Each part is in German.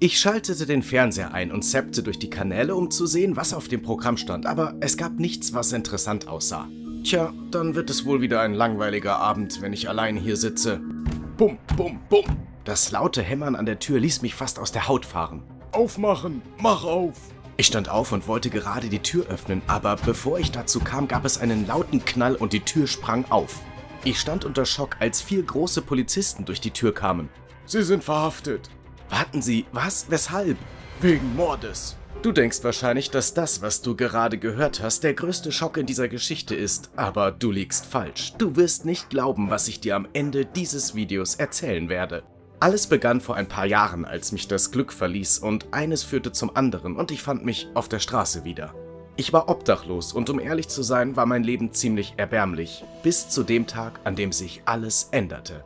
Ich schaltete den Fernseher ein und zappte durch die Kanäle, um zu sehen, was auf dem Programm stand, aber es gab nichts, was interessant aussah. Tja, dann wird es wohl wieder ein langweiliger Abend, wenn ich allein hier sitze. Bum, bum, bum. Das laute Hämmern an der Tür ließ mich fast aus der Haut fahren. Aufmachen! Mach auf! Ich stand auf und wollte gerade die Tür öffnen, aber bevor ich dazu kam, gab es einen lauten Knall und die Tür sprang auf. Ich stand unter Schock, als 4 große Polizisten durch die Tür kamen. Sie sind verhaftet. Warten Sie, was? Weshalb? Wegen Mordes. Du denkst wahrscheinlich, dass das, was du gerade gehört hast, der größte Schock in dieser Geschichte ist, aber du liegst falsch. Du wirst nicht glauben, was ich dir am Ende dieses Videos erzählen werde. Alles begann vor ein paar Jahren, als mich das Glück verließ und eines führte zum anderen und ich fand mich auf der Straße wieder. Ich war obdachlos und um ehrlich zu sein, war mein Leben ziemlich erbärmlich, bis zu dem Tag, an dem sich alles änderte.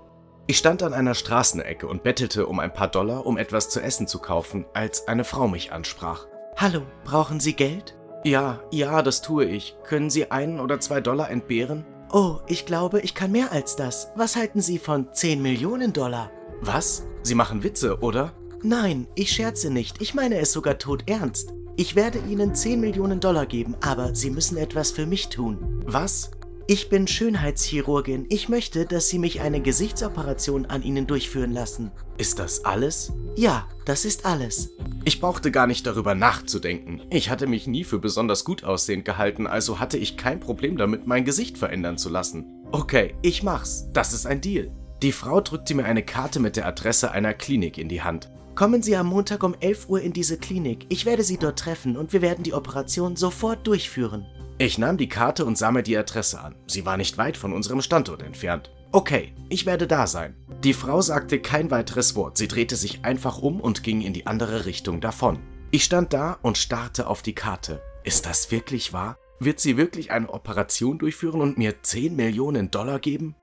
Ich stand an einer Straßenecke und bettelte um ein paar Dollar, um etwas zu essen zu kaufen, als eine Frau mich ansprach. Hallo, brauchen Sie Geld? Ja, das tue ich. Können Sie 1 oder 2 Dollar entbehren? Oh, ich glaube, ich kann mehr als das. Was halten Sie von 10 Millionen Dollar? Was? Sie machen Witze, oder? Nein, ich scherze nicht. Ich meine es sogar todernst. Ich werde Ihnen 10 Millionen Dollar geben, aber Sie müssen etwas für mich tun. Was? Ich bin Schönheitschirurgin. Ich möchte, dass Sie mich eine Gesichtsoperation an Ihnen durchführen lassen. Ist das alles? Ja, das ist alles. Ich brauchte gar nicht darüber nachzudenken. Ich hatte mich nie für besonders gut aussehend gehalten, also hatte ich kein Problem damit, mein Gesicht verändern zu lassen. Okay, ich mach's. Das ist ein Deal. Die Frau drückte mir eine Karte mit der Adresse einer Klinik in die Hand. Kommen Sie am Montag um 11 Uhr in diese Klinik. Ich werde Sie dort treffen und wir werden die Operation sofort durchführen. Ich nahm die Karte und sah mir die Adresse an. Sie war nicht weit von unserem Standort entfernt. Okay, ich werde da sein. Die Frau sagte kein weiteres Wort. Sie drehte sich einfach um und ging in die andere Richtung davon. Ich stand da und starrte auf die Karte. Ist das wirklich wahr? Wird sie wirklich eine Operation durchführen und mir 10 Millionen Dollar geben?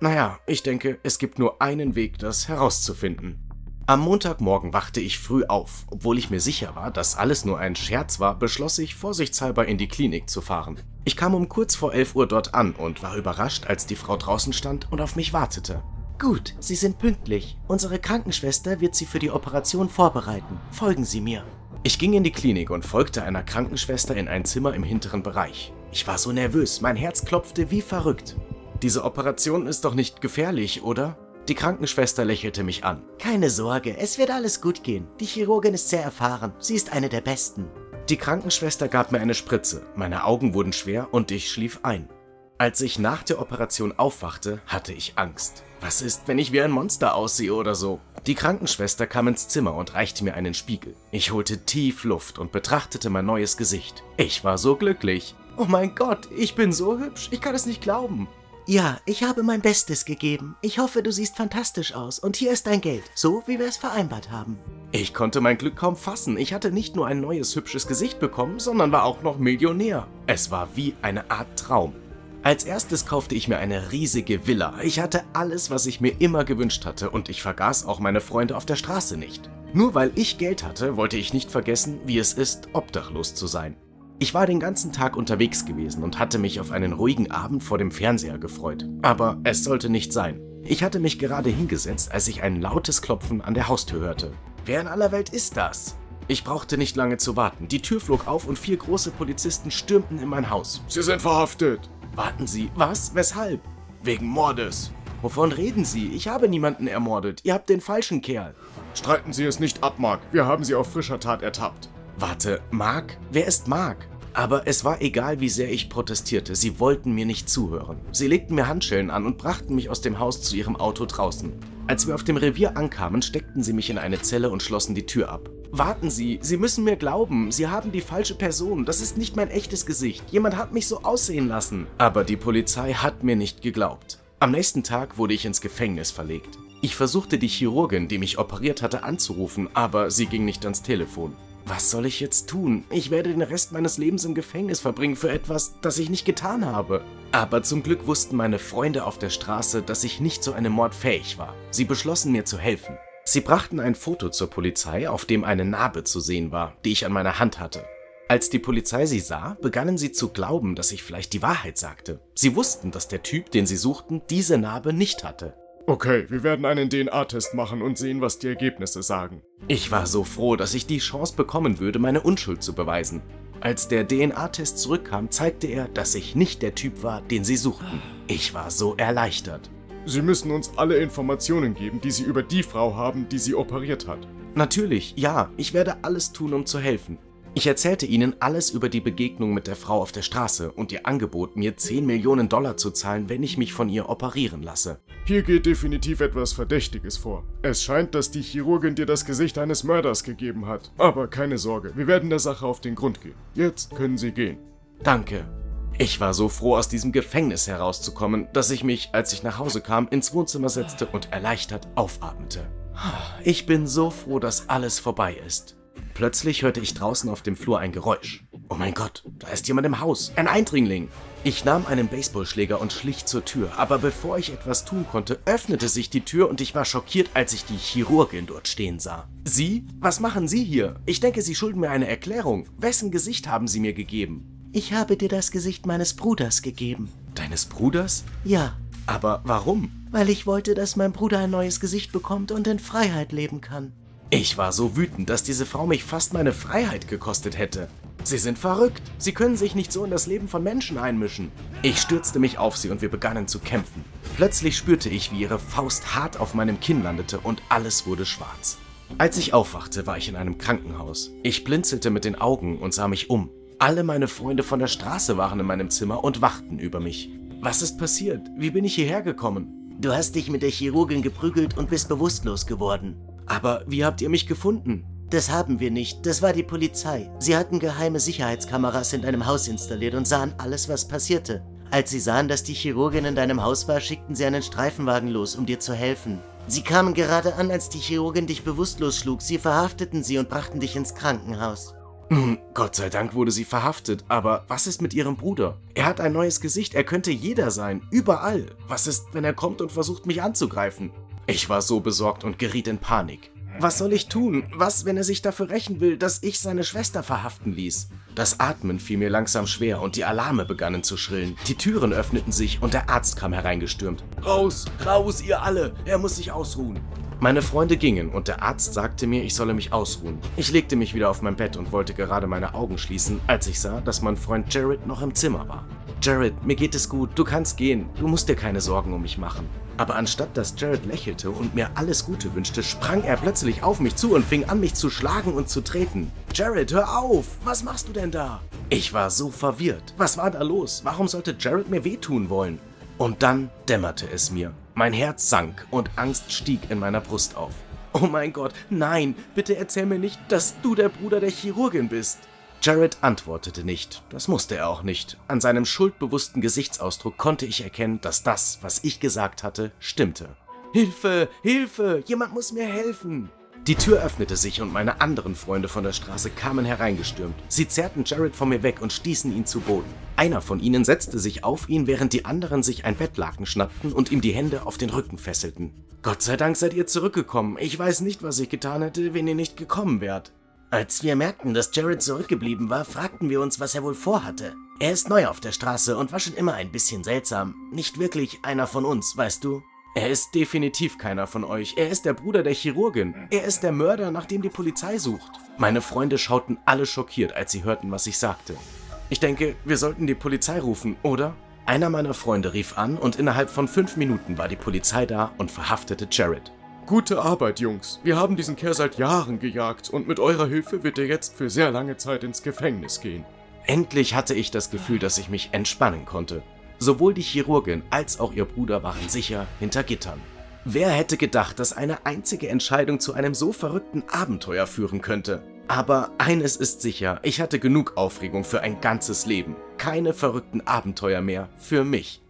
Naja, ich denke, es gibt nur einen Weg, das herauszufinden. Am Montagmorgen wachte ich früh auf. Obwohl ich mir sicher war, dass alles nur ein Scherz war, beschloss ich, vorsichtshalber in die Klinik zu fahren. Ich kam um kurz vor 11 Uhr dort an und war überrascht, als die Frau draußen stand und auf mich wartete. Gut, Sie sind pünktlich. Unsere Krankenschwester wird Sie für die Operation vorbereiten. Folgen Sie mir. Ich ging in die Klinik und folgte einer Krankenschwester in ein Zimmer im hinteren Bereich. Ich war so nervös, mein Herz klopfte wie verrückt. Diese Operation ist doch nicht gefährlich, oder? Die Krankenschwester lächelte mich an. Keine Sorge, es wird alles gut gehen. Die Chirurgin ist sehr erfahren. Sie ist eine der Besten. Die Krankenschwester gab mir eine Spritze. Meine Augen wurden schwer und ich schlief ein. Als ich nach der Operation aufwachte, hatte ich Angst. Was ist, wenn ich wie ein Monster aussehe oder so? Die Krankenschwester kam ins Zimmer und reichte mir einen Spiegel. Ich holte tief Luft und betrachtete mein neues Gesicht. Ich war so glücklich. Oh mein Gott, ich bin so hübsch. Ich kann es nicht glauben. Ja, ich habe mein Bestes gegeben. Ich hoffe, du siehst fantastisch aus und hier ist dein Geld, so wie wir es vereinbart haben. Ich konnte mein Glück kaum fassen. Ich hatte nicht nur ein neues, hübsches Gesicht bekommen, sondern war auch noch Millionär. Es war wie eine Art Traum. Als erstes kaufte ich mir eine riesige Villa. Ich hatte alles, was ich mir immer gewünscht hatte und ich vergaß auch meine Freunde auf der Straße nicht. Nur weil ich Geld hatte, wollte ich nicht vergessen, wie es ist, obdachlos zu sein. Ich war den ganzen Tag unterwegs gewesen und hatte mich auf einen ruhigen Abend vor dem Fernseher gefreut. Aber es sollte nicht sein. Ich hatte mich gerade hingesetzt, als ich ein lautes Klopfen an der Haustür hörte. Wer in aller Welt ist das? Ich brauchte nicht lange zu warten. Die Tür flog auf und 4 große Polizisten stürmten in mein Haus. Sie sind verhaftet. Warten Sie, was? Weshalb? Wegen Mordes. Wovon reden Sie? Ich habe niemanden ermordet. Ihr habt den falschen Kerl. Streiten Sie es nicht ab, Mark. Wir haben Sie auf frischer Tat ertappt. Warte, Mark? Wer ist Mark? Aber es war egal, wie sehr ich protestierte, sie wollten mir nicht zuhören. Sie legten mir Handschellen an und brachten mich aus dem Haus zu ihrem Auto draußen. Als wir auf dem Revier ankamen, steckten sie mich in eine Zelle und schlossen die Tür ab. Warten Sie, Sie müssen mir glauben, Sie haben die falsche Person, das ist nicht mein echtes Gesicht, jemand hat mich so aussehen lassen. Aber die Polizei hat mir nicht geglaubt. Am nächsten Tag wurde ich ins Gefängnis verlegt. Ich versuchte die Chirurgin, die mich operiert hatte, anzurufen, aber sie ging nicht ans Telefon. Was soll ich jetzt tun? Ich werde den Rest meines Lebens im Gefängnis verbringen für etwas, das ich nicht getan habe. Aber zum Glück wussten meine Freunde auf der Straße, dass ich nicht zu einem Mord fähig war. Sie beschlossen, mir zu helfen. Sie brachten ein Foto zur Polizei, auf dem eine Narbe zu sehen war, die ich an meiner Hand hatte. Als die Polizei sie sah, begannen sie zu glauben, dass ich vielleicht die Wahrheit sagte. Sie wussten, dass der Typ, den sie suchten, diese Narbe nicht hatte. Okay, wir werden einen DNA-Test machen und sehen, was die Ergebnisse sagen. Ich war so froh, dass ich die Chance bekommen würde, meine Unschuld zu beweisen. Als der DNA-Test zurückkam, zeigte er, dass ich nicht der Typ war, den sie suchten. Ich war so erleichtert. Sie müssen uns alle Informationen geben, die Sie über die Frau haben, die sie operiert hat. Natürlich, ja, ich werde alles tun, um zu helfen. Ich erzählte ihnen alles über die Begegnung mit der Frau auf der Straße und ihr Angebot, mir 10 Millionen Dollar zu zahlen, wenn ich mich von ihr operieren lasse. Hier geht definitiv etwas Verdächtiges vor. Es scheint, dass die Chirurgin dir das Gesicht eines Mörders gegeben hat. Aber keine Sorge, wir werden der Sache auf den Grund gehen. Jetzt können Sie gehen. Danke. Ich war so froh, aus diesem Gefängnis herauszukommen, dass ich mich, als ich nach Hause kam, ins Wohnzimmer setzte und erleichtert aufatmete. Ich bin so froh, dass alles vorbei ist. Plötzlich hörte ich draußen auf dem Flur ein Geräusch. Oh mein Gott, da ist jemand im Haus, ein Eindringling. Ich nahm einen Baseballschläger und schlich zur Tür, aber bevor ich etwas tun konnte, öffnete sich die Tür und ich war schockiert, als ich die Chirurgin dort stehen sah. Sie? Was machen Sie hier? Ich denke, Sie schulden mir eine Erklärung. Wessen Gesicht haben Sie mir gegeben? Ich habe dir das Gesicht meines Bruders gegeben. Deines Bruders? Ja. Aber warum? Weil ich wollte, dass mein Bruder ein neues Gesicht bekommt und in Freiheit leben kann. Ich war so wütend, dass diese Frau mich fast meine Freiheit gekostet hätte. Sie sind verrückt. Sie können sich nicht so in das Leben von Menschen einmischen. Ich stürzte mich auf sie und wir begannen zu kämpfen. Plötzlich spürte ich, wie ihre Faust hart auf meinem Kinn landete und alles wurde schwarz. Als ich aufwachte, war ich in einem Krankenhaus. Ich blinzelte mit den Augen und sah mich um. Alle meine Freunde von der Straße waren in meinem Zimmer und wachten über mich. Was ist passiert? Wie bin ich hierher gekommen? Du hast dich mit der Chirurgin geprügelt und bist bewusstlos geworden. Aber wie habt ihr mich gefunden? Das haben wir nicht. Das war die Polizei. Sie hatten geheime Sicherheitskameras in deinem Haus installiert und sahen alles, was passierte. Als sie sahen, dass die Chirurgin in deinem Haus war, schickten sie einen Streifenwagen los, um dir zu helfen. Sie kamen gerade an, als die Chirurgin dich bewusstlos schlug. Sie verhafteten sie und brachten dich ins Krankenhaus. Nun, Gott sei Dank wurde sie verhaftet, aber was ist mit ihrem Bruder? Er hat ein neues Gesicht, er könnte jeder sein, überall. Was ist, wenn er kommt und versucht, mich anzugreifen? Ich war so besorgt und geriet in Panik. Was soll ich tun? Was, wenn er sich dafür rächen will, dass ich seine Schwester verhaften ließ? Das Atmen fiel mir langsam schwer und die Alarme begannen zu schrillen. Die Türen öffneten sich und der Arzt kam hereingestürmt. Raus, raus, ihr alle! Er muss sich ausruhen! Meine Freunde gingen und der Arzt sagte mir, ich solle mich ausruhen. Ich legte mich wieder auf mein Bett und wollte gerade meine Augen schließen, als ich sah, dass mein Freund Jared noch im Zimmer war. Jared, mir geht es gut, du kannst gehen, du musst dir keine Sorgen um mich machen. Aber anstatt dass Jared lächelte und mir alles Gute wünschte, sprang er plötzlich auf mich zu und fing an, mich zu schlagen und zu treten. Jared, hör auf! Was machst du denn da? Ich war so verwirrt. Was war da los? Warum sollte Jared mir wehtun wollen? Und dann dämmerte es mir. Mein Herz sank und Angst stieg in meiner Brust auf. Oh mein Gott, nein, bitte erzähl mir nicht, dass du der Bruder der Chirurgin bist. Jared antwortete nicht, das musste er auch nicht. An seinem schuldbewussten Gesichtsausdruck konnte ich erkennen, dass das, was ich gesagt hatte, stimmte. Hilfe, Hilfe, jemand muss mir helfen. Die Tür öffnete sich und meine anderen Freunde von der Straße kamen hereingestürmt. Sie zerrten Jared von mir weg und stießen ihn zu Boden. Einer von ihnen setzte sich auf ihn, während die anderen sich ein Bettlaken schnappten und ihm die Hände auf den Rücken fesselten. Gott sei Dank seid ihr zurückgekommen. Ich weiß nicht, was ich getan hätte, wenn ihr nicht gekommen wärt. Als wir merkten, dass Jared zurückgeblieben war, fragten wir uns, was er wohl vorhatte. Er ist neu auf der Straße und war schon immer ein bisschen seltsam. Nicht wirklich einer von uns, weißt du? Er ist definitiv keiner von euch. Er ist der Bruder der Chirurgin. Er ist der Mörder, nach dem die Polizei sucht. Meine Freunde schauten alle schockiert, als sie hörten, was ich sagte. Ich denke, wir sollten die Polizei rufen, oder? Einer meiner Freunde rief an und innerhalb von 5 Minuten war die Polizei da und verhaftete Jared. Gute Arbeit, Jungs. Wir haben diesen Kerl seit Jahren gejagt und mit eurer Hilfe wird er jetzt für sehr lange Zeit ins Gefängnis gehen. Endlich hatte ich das Gefühl, dass ich mich entspannen konnte. Sowohl die Chirurgin als auch ihr Bruder waren sicher hinter Gittern. Wer hätte gedacht, dass eine einzige Entscheidung zu einem so verrückten Abenteuer führen könnte? Aber eines ist sicher, ich hatte genug Aufregung für ein ganzes Leben. Keine verrückten Abenteuer mehr für mich.